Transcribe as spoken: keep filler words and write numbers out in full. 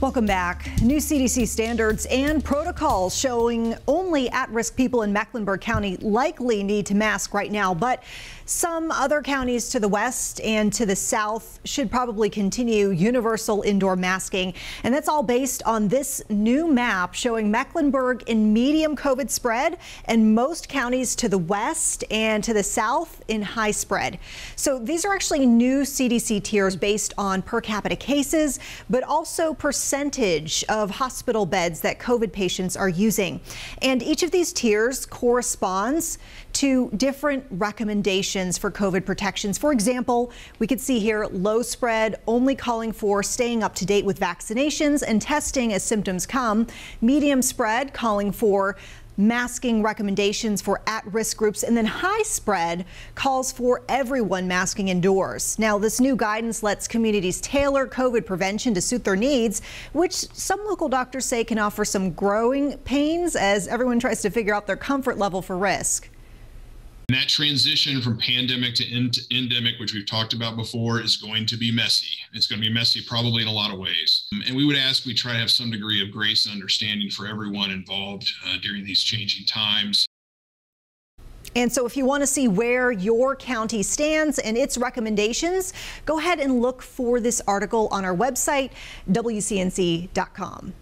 Welcome back. New C D C standards and protocols showing only at-risk people in Mecklenburg County likely need to mask right now, but some other counties to the west and to the south should probably continue universal indoor masking. And that's all based on this new map showing Mecklenburg in medium COVID spread and most counties to the west and to the south in high spread. So these are actually new C D C tiers based on per capita cases, but also percentage percentage of hospital beds that COVID patients are using. And each of these tiers corresponds to different recommendations for COVID protections. For example, we could see here low spread only calling for staying up to date with vaccinations and testing as symptoms come. Medium spread calling for masking recommendations for at-risk groups, and then high spread calls for everyone masking indoors. Now, this new guidance lets communities tailor COVID prevention to suit their needs, which some local doctors say can offer some growing pains as everyone tries to figure out their comfort level for risk. And that transition from pandemic to endemic, which we've talked about before, is going to be messy. It's going to be messy probably in a lot of ways. And we would ask we try to have some degree of grace and understanding for everyone involved uh, during these changing times. And so if you want to see where your county stands and its recommendations, go ahead and look for this article on our website, W C N C dot com.